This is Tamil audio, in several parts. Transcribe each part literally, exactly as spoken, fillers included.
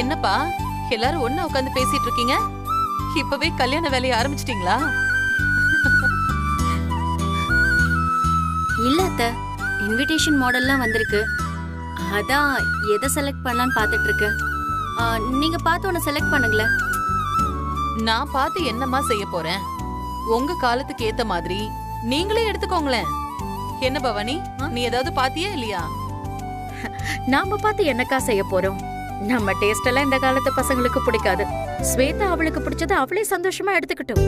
என்னப்பா எல்லாரும் ஒண்ணா உட்கார்ந்து பேசிட்டு இருக்கீங்க? இப்பவே கல்யாண வேலையை ஆரம்பிச்சிட்டீங்களா? இல்ல அத்த, இன்விடேஷன் மாடல்லாம் வந்திருக்கு, அதான் எதை செலக்ட் பண்ணலாம்னு பாத்துட்டு இருக்கேன். நீங்க பார்த்து ஒண்ணு செலக்ட் பண்ணுங்களே. நான் பார்த்து என்னமா செய்ய போறேன்? உங்க காலத்துக்கு ஏத்த மாதிரி நீங்களே எடுத்துக்கோங்களேன். என்ன பவானி, நீ ஏதாவது பாத்தியா இல்லையா? நாம பார்த்து என்னக்கா செய்ய போறோம்? நம்ம டேஸ்ட் எல்லாம் இந்த காலத்து பசங்களுக்கு பிடிக்காது. ஸ்வேதா அவளுக்கு பிடிச்சது அவளே சந்தோஷமா எடுத்துக்கிட்டோம்.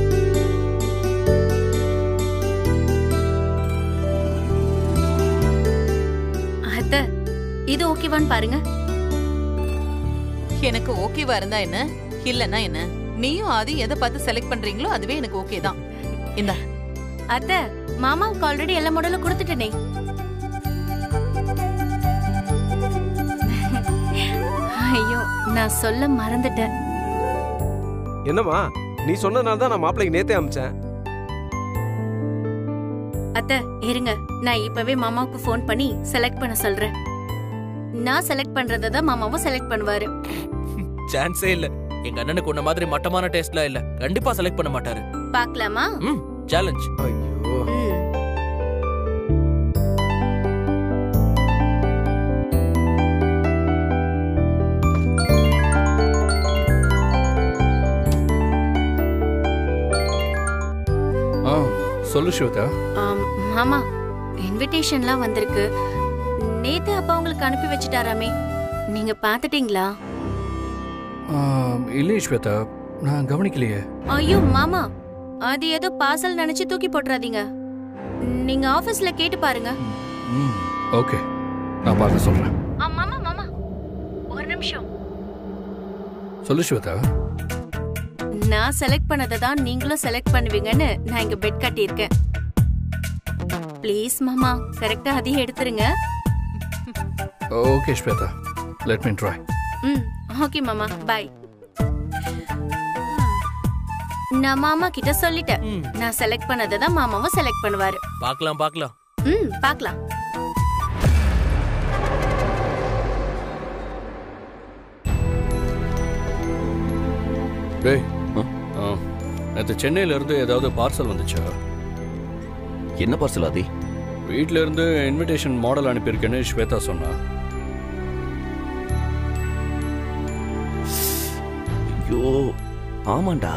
அத்த, இது ஓகேவான்னு பாருங்க. எனக்கு ஓகேவா இருந்தா என்ன, இல்லன்னா என்ன? நீயும் ஆதி எதை பார்த்து செலக்ட் பண்றீங்களோ அதுவே எனக்கு ஓகே தான். இந்த அத்த, மாமாவுக்கு ஆல்ரெடி எல்லா மாடலும் கொடுத்துட்டேனே. ஐயோ, நான் சொல்ல மறந்துட்டேன். என்னமா, நீ சொன்னனால தான் நான் மாப்பிளைக்கு நேத்தே அமிச்சேன். அத்தை இருங்க, நான் இப்பவே மாமாவுக்கு ஃபோன் பண்ணி செலக்ட் பண்ண சொல்றேன். நான் செலக்ட் பண்றத தான் மாமாவும் செலக்ட் பண்ணுவாரு. சான்ஸே இல்ல, எங்க அண்ணனுக்கு உன்ன மாதிரி மட்டமான டேஸ்ட்லாம் இல்ல, கண்டிப்பா செலக்ட் பண்ண மாட்டாரு. பார்க்கலாமா? ம், சேலஞ்ச். ஐயோ, சொல்லு ஸ்வேதா. மாமா, இன்விடேஷன்லாம் வந்திருக்கு, நேத்து அப்பா உங்களுக்கு அனுப்பி வச்சிட்டாராமே, நீங்க பாத்துட்டீங்களா? இல்ல ஸ்வேதா, நான் கவனிக்கலையே. ஐயோ மாமா, அது ஏதோ பார்சல் நினைச்சு தூக்கி போட்டுறாதீங்க, நீங்க ஆபீஸ்ல கேட்டு பாருங்க. ஓகே, நான் பார்த்து சொல்றேன். மாமா மாமா ஒரு நிமிஷம். சொல்லு ஸ்வேதா. நான் செலக்ட் பண்ணதை தான் நீங்களும் செலக்ட் பண்ணுவீங்கன்னு நான் இங்க பெட் கட்டியிருக்கேன். ப்ளீஸ் மாமா, கரெக்டா அதையே எடுத்துருங்க. Okay Shweta, let me try. ம், ஓகே மாமா, பை. நான் மாமா கிட்ட சொல்லிட்டேன், நான் செலக்ட் பண்ணதை தான் மாமாவும் செலக்ட் பண்ணுவாரு. பார்க்கலாம் பார்க்கலாம். ம், பார்க்கலாம். டேய், நேற்று சென்னையிலேருந்து ஏதாவது பார்சல் வந்துச்சா? என்ன பார்சல்? ஆதி வீட்டிலேருந்து இன்விடேஷன் மாடல் அனுப்பியிருக்கேன்னு ஸ்வேதா சொன்னா. ஐயோ ஆமாண்டா,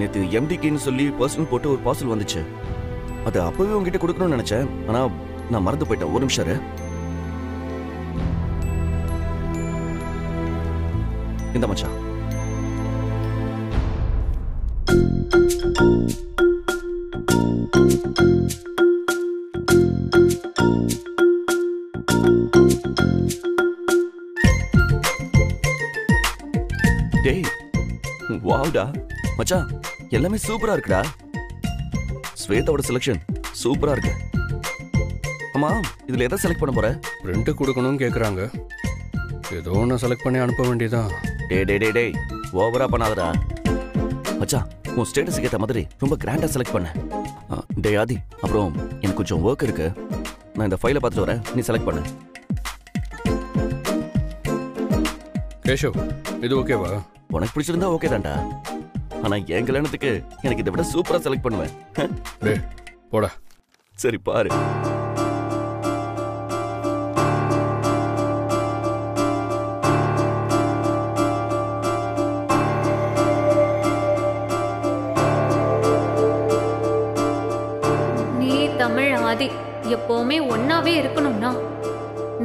நேற்று எம்டிக்குன்னு சொல்லி பர்சனல் போட்டு ஒரு பார்சல் வந்துச்சு, அது அப்போவே உங்ககிட்ட கொடுக்கணும்னு நினச்சேன், ஆனால் நான் மறந்து போயிட்டேன். ஒரு நிமிஷம் இரு. இந்த மச்சான், டேய் வாவ்டா மச்சான், எல்லாமே சூப்பரா இருக்குடா. ஸ்வேதாவோட செலக்ஷன் சூப்பரா இருக்கு. அம்மா, இதுல எதை செலக்ட் பண்ண போற? பிரிண்ட் கொடுக்கணும்னு கேக்குறாங்க, ஏதோ ஒன்று செலக்ட் பண்ணி அனுப்ப வேண்டியதான். டே டே டே டே, ஓவரா பண்ணாதடா மச்சான். உன் ஸ்டேட்டஸுக்கு ஏற்ற மாதிரி ரொம்ப கிராண்டாக செலக்ட் பண்ணேன். டே ஆதி, அப்புறம் எனக்கு கொஞ்சம் ஒர்க் இருக்கு, நான் இந்த ஃபைலை பார்த்துட்டு வரேன், நீ செலக்ட் பண்ணு. கேஷவ், இது ஓகேவா? உனக்கு பிடிச்சிருந்தா ஓகே தான்டா, ஆனால் என் கல்யாணத்துக்கு எனக்கு இதை விட சூப்பராக செலக்ட் பண்ணுவேன். போடா. சரி பாரு. ஆதி எப்பவுமே ஒன்னாவே இருக்கணும்னா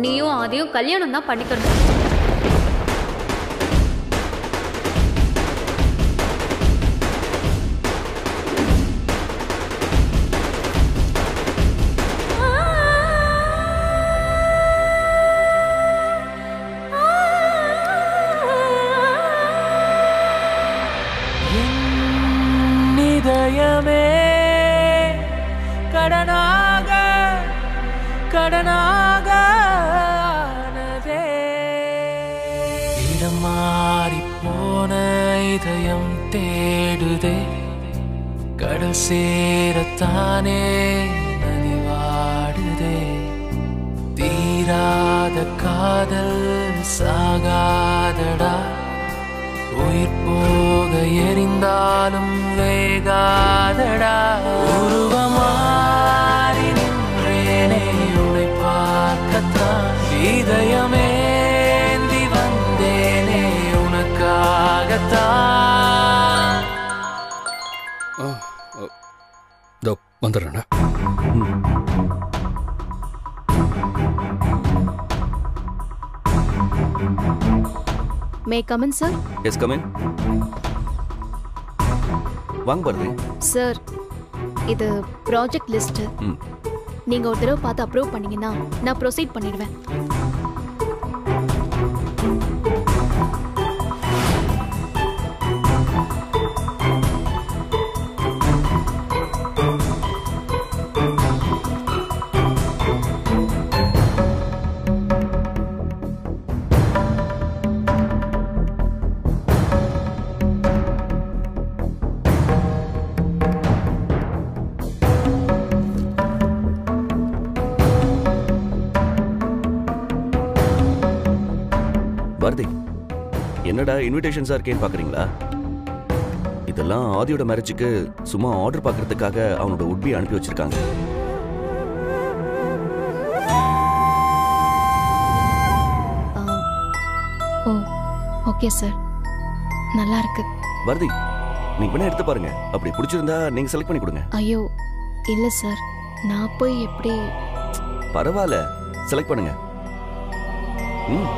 நீயும் ஆதியும் கல்யாணம் தான் பண்ணிக்கணும். இதயமே கடனா கடனாக ஆனதே, இடம் மாறி போன இதயம் தேடுதே, கடல் சேரத்தானே நனிவாடுதே, தீராத காதல் சாகாத அடடா, உயிர் போக எரிந்தாலும் வேகாதடா. உருவமாறி நின்றேனே உன்னை பார்க்கத்தான், இதயமேந்தி வந்தேனே உனக்காகத்தான். இதோ வந்துடுறேண்ணா. May I come in, sir? Yes, come in. வாங்க பாருங்க. Sir, இது project list. நீங்க ஒரு தடவை பார்த்து அப்ரூவ் பண்ணீங்கன்னா நான் ப்ரொசீட் பண்ணிடுவேன். என்னடா இன்விடேஷன்ஸா இருக்கேன்னு பாக்குறீங்களா? இதெல்லாம் ஆதியோட மேரேஜுக்கு சும்மா ஆர்டர் பாக்குறதுக்காக அவனோட உட்பி அனுப்பி வச்சிருக்காங்க. ஓகே சார், நல்லா இருக்கு. பாரதி, நீங்க வேணா எடுத்து பாருங்க, அப்படி பிடிச்சிருந்தா நீங்க செலக்ட் பண்ணி கொடுங்க. ஐயோ இல்ல சார், நான் போய் எப்படி? பரவாயில்ல, செலக்ட் பண்ணுங்க. ம்,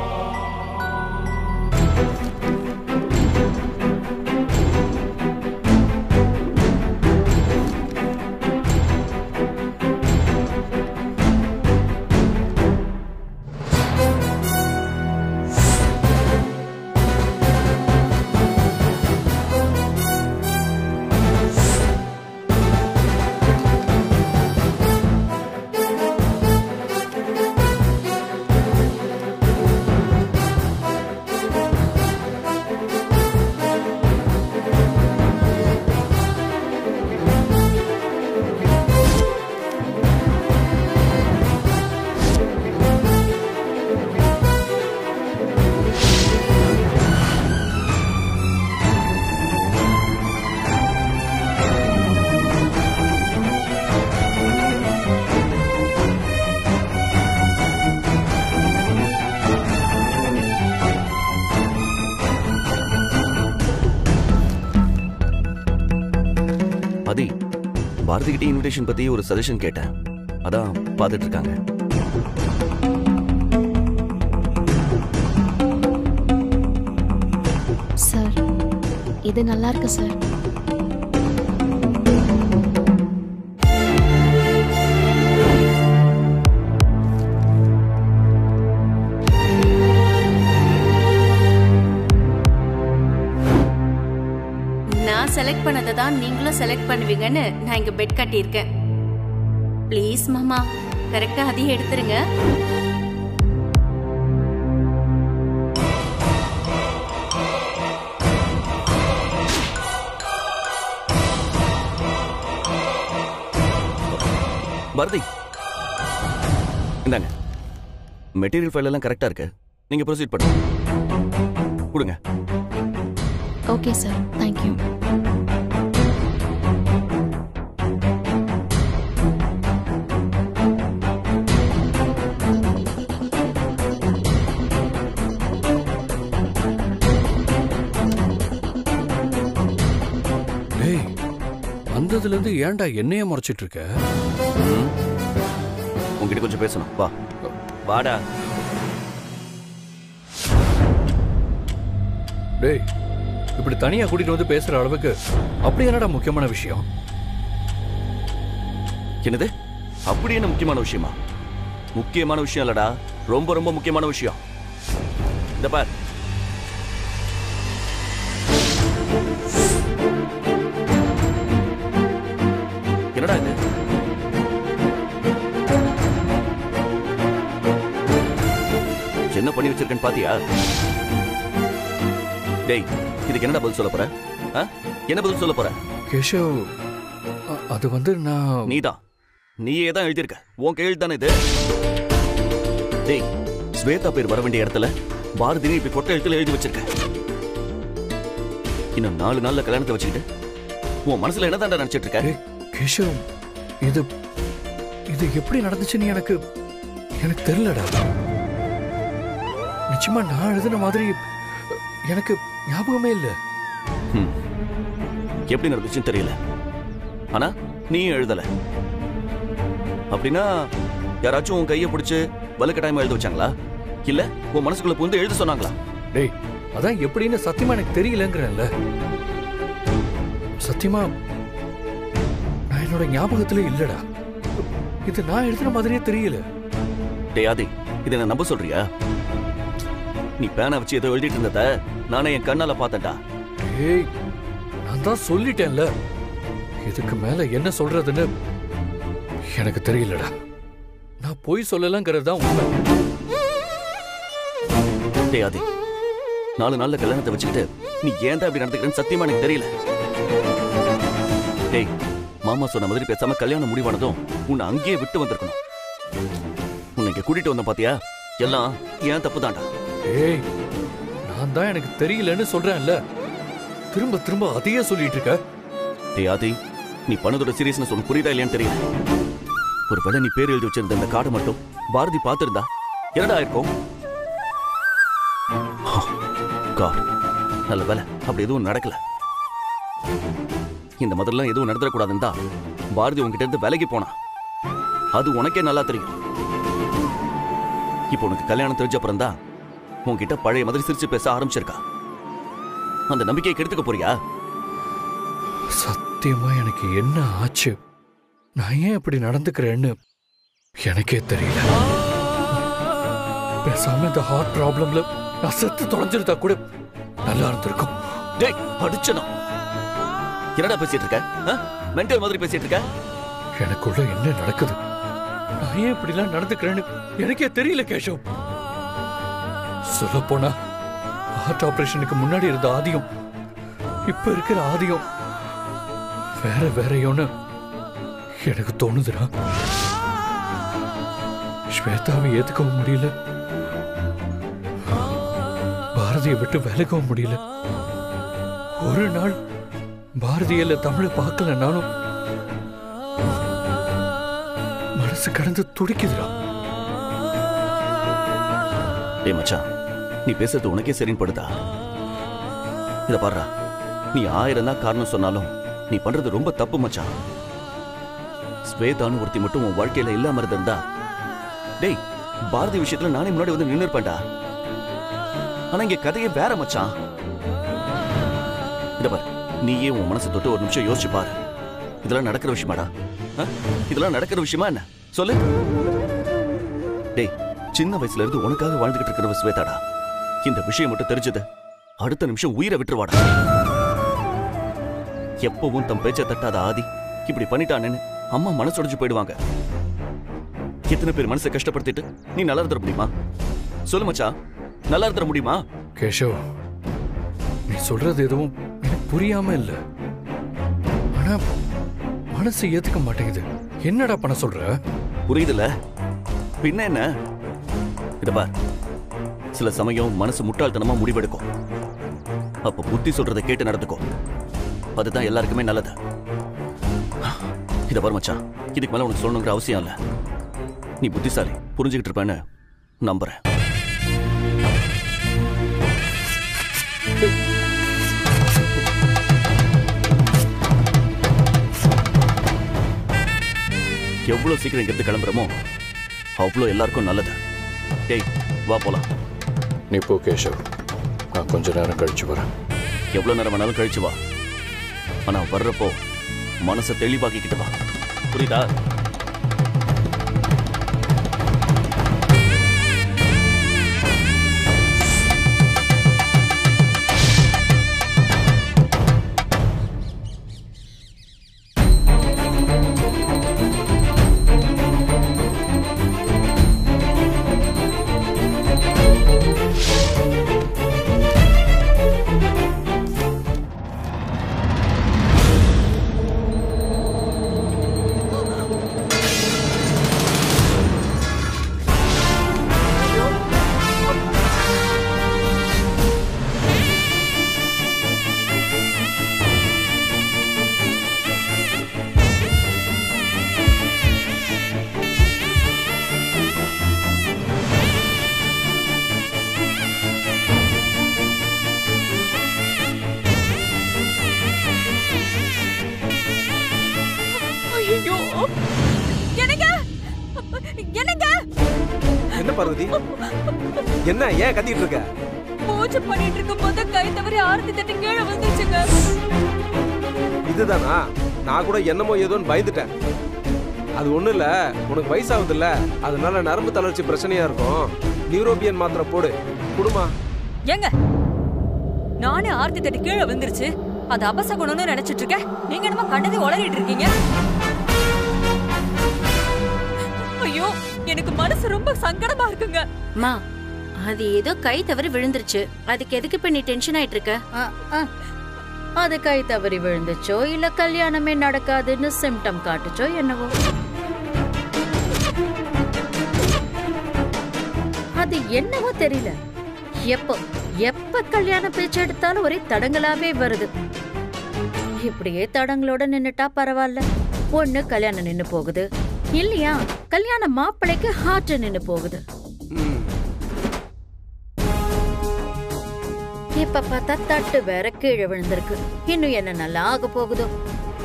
பாரதிகிட்ட இன்விடேஷன் பத்தி ஒரு சஜஷன் கேட்டேன், அதான் பார்த்துட்டு இருக்காங்க. சார், இது நல்லா இருக்கு சார். செலக்ட் பண்ணதை தான் நீங்களும் செலக்ட் பண்ணுவீங்கன்னு நான் இங்க பெட் கட்டியிருக்கேன். ப்ளீஸ் மாமா, கரெக்டா அதையும் எடுத்துருங்க. பாரதி, இந்தாங்க, மெட்டீரியல் ஃபைல் எல்லாம் கரெக்டா இருக்கு, நீங்க ப்ரொசீட் பண்ணுங்க, கொடுங்க. Okay sir, thank you. வந்ததுலேருந்து ஏன்டா என்னைய முறைச்சிட்டு இருக்க? உங்ககிட்ட கொஞ்சம் பேசணும். வா வாடா. டேய், இப்படி தனியா கூட்டிட்டு வந்து பேசுற அளவுக்கு அப்படி என்னடா முக்கியமான விஷயம்? என்னது அப்படி என்ன முக்கியமான விஷயமா? முக்கியமான விஷயம் இல்லடா, ரொம்ப ரொம்ப முக்கியமான விஷயம். இந்த பார், என்னடா இது? என்ன பண்ணி வச்சிருக்கேன்னு பாத்தியா? டேய், இதுக்கு என்னடா பதில் சொல்ல போற? என்ன பதில் சொல்ல போற? கேஷவ், அது வந்து நான்... நீதான், நீயே தான் எழுதியிருக்க, உன் கையில் தானே இது. டேய், ஸ்வேதா பேர் வர வேண்டிய இடத்துல பாரதினு இப்படி கொட்டை எழுத்துல எழுதி வச்சிருக்கேன். இன்னும் நாலு நாள்ல கல்யாணத்தை வச்சுக்கிட்டு உன் மனசுல என்னதான்டா நினைச்சிட்டு இருக்க? கேஷவ், இது இது எப்படி நடந்துச்சுன்னு எனக்கு எனக்கு தெரியலடா. நிச்சயமா நான் எழுதின மாதிரி எனக்கு ஞாபகமே இல்லை. எப்படி நடந்துச்சுன்னு தெரியல, ஆனா நீ எழுதல அப்படின்னா யாராச்சும் உன் கையை பிடிச்சு வலுக்கட்டாயமா எழுத வச்சாங்களா, இல்ல உன் மனசுக்குள்ள புகுந்து எழுத சொன்னாங்களா? டேய், அதான் எப்படின்னு சத்தியமா எனக்கு தெரியலங்கிறல்ல. சத்தியமா நான் என்னோட ஞாபகத்திலே இல்லடா. இது நான் எழுதுன மாதிரியே தெரியல. டேய் ஆதி, இதை நான் நம்ப சொல்றியா? நீ பேனா வச்சு ஏதோ எழுதிட்டு இருந்தத நானே என் கண்ணால பார்த்தேன்டா. டேய், நான் தான் சொல்லிட்டேன்ல, இதுக்கு மேல என்ன சொல்றதுன்னு எனக்கு தெரியலடா. நான் போய் சொல்லலங்கிறது தான் உண்மை. டேய் ஆதி, நாலு நாள்ல கல்யாணத்தை வச்சுக்கிட்டு நீ ஏன் தான் இப்படி நடந்துக்கிறேன்னு சத்தியமா எனக்கு தெரியல. டேய், மாமா சொன்ன மாதிரி பேசாம கல்யாணம் முடிவானதும் உன்னை அங்கேயே விட்டு வந்திருக்கணும். உன்னை கூட்டிட்டு வந்த பாத்தியா, எல்லாம் ஏன் தப்பு தான்டா. ஏய், நான் தான் எனக்கு தெரியலன்னு சொல்றேன்ல, திரும்ப திரும்ப அதையே சொல்லிட்டு இருக்க. டேய் ஆதி, நீ பண்ணதோட சீரியஸ்னஸ் உனக்கு புரியுதா இல்லையான்னு தெரியல. ஒருவேளை நீ பேர் எழுதி வச்சிருந்த அந்த கார்டு மட்டும் பாரதி பார்த்திருந்தா என்னடா ஆயிருக்கும்? நல்ல வேலை அப்படி எதுவும் நடக்கல. இந்த மாதிரிலாம் எதுவும் நடந்துடக்கூடாதுன்னு தான் பாரதி உங்ககிட்ட இருந்து விலகி போனா, அது உனக்கே நல்லா தெரியும். இப்போ உனக்கு கல்யாணம் தெரிஞ்ச அப்புறம் தான் உன்கிட்ட பழைய மாதிரி சிரிச்சு பேச ஆரம்பிச்சிருக்கா. அந்த நம்பிக்கையை கெடுத்துக்க போறியா? சத்தியமா எனக்கு என்ன ஆச்சு, நான் ஏன் இப்படி நடந்துக்கிறேன்னு எனக்கே தெரியல. பேசாம இந்த ஹார்ட் ப்ராப்ளம்ல நான் செத்து தொலைஞ்சிருந்தா கூட நல்லா இருந்திருக்கும். டேய் அடிச்சனும், என்னடா பேசிட்டு இருக்க? மென்டல் மாதிரி பேசிட்டு இருக்க. எனக்குள்ள என்ன நடக்குது, நான் ஏன் இப்படிலாம் நடந்துக்கிறேன்னு எனக்கே தெரியல கேஷவ். சொல்ல போனா ஹார்ட் ஆபரேஷனுக்கு முன்னாடி இருந்த ஆதியும் இப்ப இருக்கிற ஆதியும் வேற வேறையோன்னு எனக்கு தோணுதுடா. ஸ்வேதாவை ஏத்துக்கவும் முடியல, பாரதியை விட்டு விலகவும் முடியல. ஒரு நாள் பாரதியில தமிழை பார்க்கலனாலும் மனசு கடந்து துடிக்குதுடா. ஏய் மச்சான், நீ பேசுறது உனக்கே சரின்னு படுதா? இத பாரு, நீ ஆயிரம் தான் காரணம் சொன்னாலும் நீ பண்றது ரொம்ப தப்பு மச்சான். ஸ்வேதான்னு ஒருத்தி மட்டும் உன் வாழ்க்கையில இல்லாம இருந்தா, டேய் பாரதி விஷயத்துல நானே முன்னாடி வந்து நின்று இருப்பேன்டா. ஆனா இங்க கதையே வேற மச்சான். இத பாரு, நீயே உன் மனசை தொட்டு ஒரு நிமிஷம் யோசிச்சு பாரு. இதெல்லாம் நடக்கிற விஷயமாடா? இதெல்லாம் நடக்கிற விஷயமா என்ன சொல்லு? டேய், சின்ன வயசுல இருந்து உனக்காக வாழ்ந்துகிட்டு இருக்கிறவ ஸ்வேதாடா. இந்த விஷயம் மட்டும் தெரிஞ்சது அடுத்த நிமிஷம் உயிரை விட்டுருவாடா. எப்பவும் தம் பேச்சை தட்டாத ஆதி இப்படி பண்ணிட்டானேன்னு அம்மா மனசுடைஞ்சு போயிடுவாங்க. எத்தனை பேர் மனசை கஷ்டப்படுத்திட்டு நீ நல்லா இருந்துட முடியுமா சொல்லு மச்சா? நல்லா இருந்துட முடியுமா? கேஷவ், நீ சொல்றது எதுவும் எனக்கு புரியாம இல்ல, ஆனா மனசு ஏத்துக்க மாட்டேங்குது. என்னடா பண்ண சொல்ற? புரியுதுல, பின்ன என்ன? இதா, சில சமயம் மனசு முட்டாள்தனமா முடிவெடுக்கும். அப்ப புத்தி சொல்றதை கேட்டு நடந்துக்கும், அதுதான் எல்லாருக்குமே நல்லது. இத பாரு மச்சான், இதுக்கு மேல உனக்கு சொல்லணுங்கிற அவசியம் இல்ல. நீ புத்திசாலி, புரிஞ்சுக்கிட்டு இருப்பேன்னு நம்புறேன். எவ்வளவு சீக்கிரம் இங்கிருந்து கிளம்புறமோ அவ்வளோ எல்லாருக்கும் நல்லது. டேய் வா போலாம். நீ போ கேஷவ், நான் கொஞ்ச நேரம் கழிச்சு வரேன். எவ்வளோ நேரம் வேணாலும் கழிச்சு வா, ஆனால் வர்றப்போ மனசை தெளிவாக்கிக்கிட்டு வா, புரியுதா? என்ன பார்வதி, என்ன ஏன் கத்திட்டு இருக்க? பூஜை பண்ணிட்டு இருக்கும் போது கை தவறி ஆரத்தி தட்டி கீழே வந்துச்சுங்க. இதுதானா? நான் கூட என்னமோ ஏதோன்னு பயந்துட்டேன். அது ஒண்ணும் இல்ல, உனக்கு வயசாகுது இல்ல, அதனால நரம்பு தளர்ச்சி பிரச்சனையா இருக்கும். நியூரோபியன் மாத்திரை போடு. குடுமா ஏங்க, நானே ஆர்த்தி தட்டி கீழே விழுந்துருச்சு, அது அபசகுணம்னு நினைச்சிட்டு இருக்கேன். நீங்க என்னமா கண்டது உளறிட்டு இருக்கீங்க. ஐயோ, எனக்கு மனசு ரொம்ப சங்கடமா இருக்குங்க. மா, அது ஏதோ கை தவறி விழுந்துருச்சு, அதுக்கு எதுக்கு இப்ப நீ டென்ஷன் ஆயிட்டு இருக்க? அது கை தவறி விழுந்துச்சோ இல்ல கல்யாணமே நடக்காதுன்னு சிம்டம் காட்டுச்சோ என்னவோ, அது என்னவோ தெரியல, எப்போ எப்ப கல்யாண பேச்சு எடுத்தாலும் ஒரே தடங்களாவே வருது. இப்படியே தடங்களோட நின்னுட்டா பரவாயில்ல, ஒண்ணு கல்யாணம் நின்னு போகுது, இல்லையா கல்யாண மாப்பிளைக்கு ஹார்ட் நின்னு போகுது. இப்ப பார்த்தா தட்டு வேற கீழே விழுந்திருக்கு. இன்னும் என்ன நல்லா ஆக போகுதோ?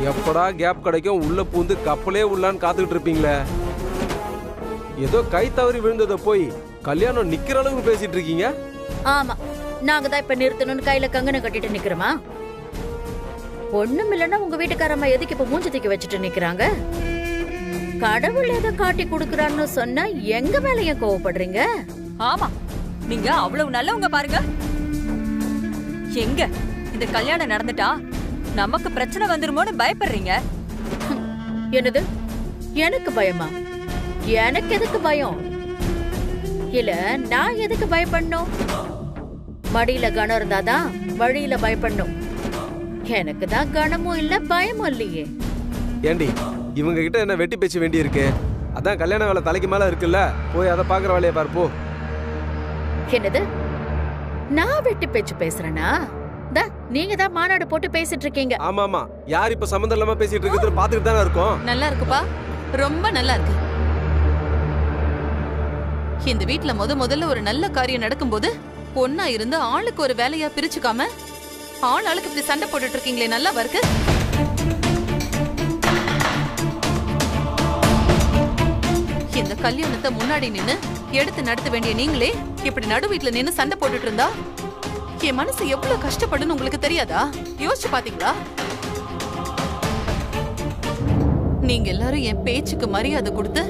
எப்படா கேப் கிடைக்கும் உள்ள பூந்து கப்பலே உள்ளான்னு காத்துக்கிட்டு இருப்பீங்களே. ஏதோ கை தவறி விழுந்ததை போய் கல்யாணம் நிக்கிற அளவுக்கு பேசிட்டு இருக்கீங்க. ஆமா, நாங்க தான் இப்ப நிறுத்தணும்னு கையில கங்கணம் கட்டிட்டு நிக்கிறோமா? ஒண்ணும் இல்லன்னா உங்க வீட்டுக்காரம்மா எதுக்கு இப்ப மூஞ்சி தூக்கி வச்சுட்டு நிக்கிறாங்க? கடவுள் எதை காட்டி கொடுக்கறான்னு சொன்னா எங்க மேல ஏன் கோவப்படுறீங்க? ஆமா, நீங்க அவ்வளவு நல்லவங்க பாருங்க. எங்க இந்த கல்யாணம் நடந்துட்டா நமக்கு பிரச்சனை வந்துருமோன்னு பயப்படுறீங்க. என்னது எனக்கு பயமா? எனக்கு எதுக்கு பயம்? இல்ல நான் எதுக்கு பயப்படணும்? மடியில கணம் இருந்தாதான் வழியில பயப்படணும். எனக்கு தான் கணமும் இல்ல பயமும் இல்லையே. ஏண்டி இவங்க கிட்ட என்ன வெட்டி பேச்சு வேண்டி இருக்கு? அதான் கல்யாண வேலை தலைக்கு மேல இருக்குல்ல, போய் அதை பாக்குற வேலையை பார்ப்போ. என்னது நான் வெட்டி பேச்சு பேசுறேனா? நீங்க தான் மாநாடு போட்டு பேசிட்டு இருக்கீங்க. ஆமா ஆமா, யார் இப்ப சம்பந்தம் இல்லாம பேசிட்டு இருக்கிறது பாத்துக்கிட்டு தானே இருக்கோம். நல்லா இருக்குப்பா, ரொம்ப நல்லா இருக்கு. இந்த வீட்டுல முத முதல்ல ஒரு நல்ல காரியம் நடக்கும்போது பொண்ணா இருந்து ஆளுக்கு ஒரு வேலையா பிரிச்சுக்காம ஆள் ஆளுக்கு இப்படி சண்டை போட்டுட்டு இருக்கீங்களே, நல்லா இருக்கு. இந்த கல்யாணத்தை முன்னாடி நின்னு எடுத்து நடத்த வேண்டிய நீங்களே இப்படி நடு வீட்டுல நின்னு சண்டை போட்டுட்டு இருந்தா என் மனசு எவ்வளவு கஷ்டப்படுன்னு உங்களுக்கு தெரியாதா? யோசிச்சு பாத்தீங்களா? நீங்க எல்லாரும் என் பேச்சுக்கு மரியாதை கொடுத்து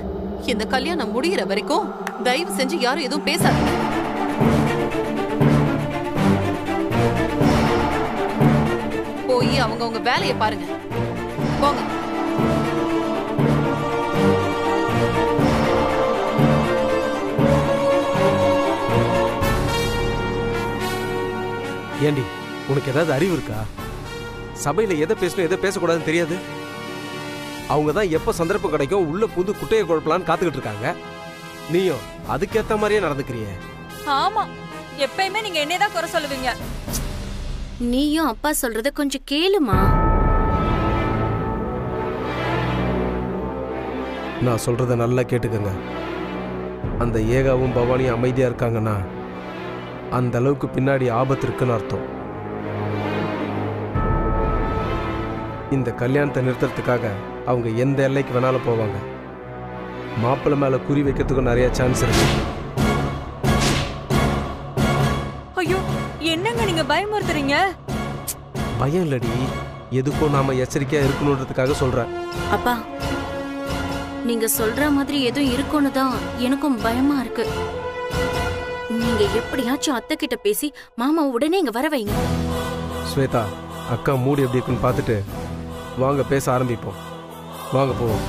இந்த கல்யாணம் முடிகிற வரைக்கும் தயவு செஞ்சு யாரும் எதுவும் பேசாதீங்க. போய் அவங்க உங்க வேலையை பாருங்க, போங்க. ஏண்டி உனக்கு ஏதாவது அறிவு இருக்கா? சபையில் எதை பேசணும் எதை பேசக்கூடாதுன்னு தெரியாது. அவங்க தான் எப்போ சந்தர்ப்பம் கிடைக்கும் உள்ள புது குட்டையை குழப்பலான்னு காத்துக்கிட்டு இருக்காங்க. நீயும் அதுக்கேற்ற மாதிரியே நடந்துக்கிறிய. ஆமா, எப்பயுமே நீங்க என்னதான் குறை சொல்லுவீங்க. நீயும் அப்பா சொல்றத கொஞ்சம் கேளுமா. நான் சொல்றத நல்லா கேட்டுக்கங்க. அந்த ஏகாவும் பவானியும் அமைதியா இருக்காங்கன்னா அந்த அளவுக்கு பின்னாடி ஆபத்து இருக்குன்னு அர்த்தம். இந்த கல்யாணத்தை நிறுத்துறதுக்காக அவங்க எந்த எல்லைக்கு வேணாலும் போவாங்க. மாப்பிள்ளை மேல குறி வைக்கிறதுக்கும் நிறைய சான்ஸ் இருக்கு. ஐயோ, என்னங்க நீங்க பயமுறுத்துறீங்க? பயம் இல்லடி, எதுக்கும் நாம எச்சரிக்கையா இருக்கணும்ன்றதுக்காக சொல்றேன். அப்பா, நீங்க சொல்ற மாதிரி எதுவும் இருக்கும்னு தான் எனக்கும் பயமா இருக்கு. நீங்க எப்படியாச்சும் அத்தை கிட்ட பேசி மாமா உடனே இங்க வர வைங்க. ஸ்வேதா, அக்கா மூடி எப்படி இருக்குன்னு பார்த்துட்டு வாங்க பேச ஆரம்பிப்போம். வாங்க போவோம்.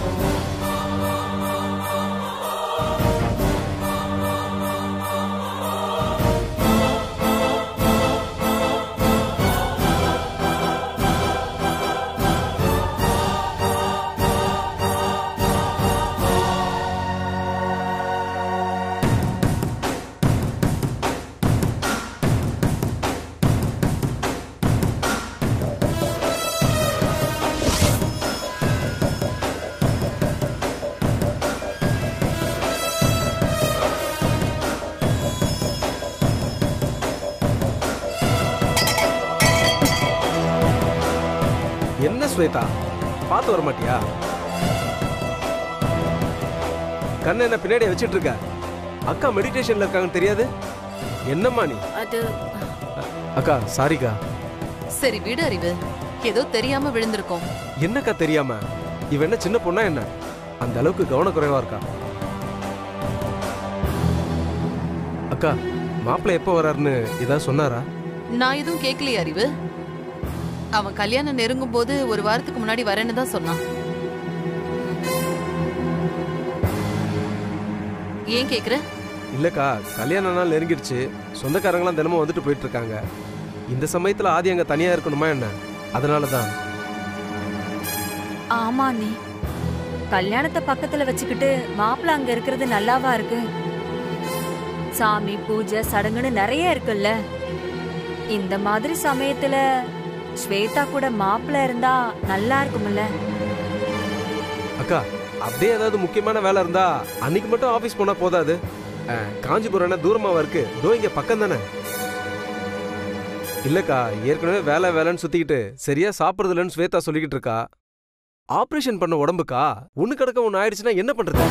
ஸ்வேதா, பார்த்து வர மாட்டியா? கண்ணை என்ன பின்னாடி வச்சிட்டு இருக்க? அக்கா மெடிடேஷன்ல இருக்காங்கன்னு தெரியாது. என்னம்மா நீ? அது அக்கா சாரிக்கா. சரி வீடு அறிவு, ஏதோ தெரியாம விழுந்திருக்கோம். என்னக்கா தெரியாம? இவ என்ன சின்ன பொண்ணா என்ன? அந்த அளவுக்கு கவனக்குறைவா இருக்கா. அக்கா மாப்பிள்ளை எப்போ வராருன்னு ஏதாவது சொன்னாரா? நான் எதுவும் கேட்கலையே அறிவு. அவன் கல்யாணம் நெருங்கும் போது ஒரு வாரத்துக்கு முன்னாடி வரேன்னு தான் சொன்னான். ஏன் கேக்குற? இல்லக்கா கல்யாண நாள் நெருங்கிடுச்சு, சொந்தக்காரங்களாம் தினமும் வந்துட்டு போயிட்டு இருக்காங்க. இந்த சமயத்துல ஆதி அங்க தனியா இருக்கணுமா என்ன? அதனாலதான். ஆமா நீ கல்யாணத்தை பக்கத்துல வச்சுக்கிட்டு மாப்பிள்ள அங்க இருக்கிறது நல்லாவா இருக்கு? சாமி பூஜை சடங்குன்னு நிறைய இருக்குல்ல. இந்த மாதிரி சமயத்துல ஸ்வேதா கூட மாப்பிள்ள இருந்தா நல்லா இருக்கும்ல. அக்கா அப்படியே ஏதாவது முக்கியமான வேலை இருந்தா அன்னைக்கு மட்டும் ஆபீஸ் போனா போதாது. காஞ்சிபுரம் என்ன தூரமாவா இருக்கு? தோ இங்க பக்கம் தானே. இல்லக்கா ஏற்கனவே வேலை வேலைன்னு சுத்திக்கிட்டு சரியா சாப்பிடுறது இல்லைன்னு ஸ்வேதா சொல்லிக்கிட்டு இருக்கா. ஆப்ரேஷன் பண்ண உடம்புக்கா ஒண்ணு கிடக்க ஒண்ணு ஆயிடுச்சுன்னா என்ன பண்றது?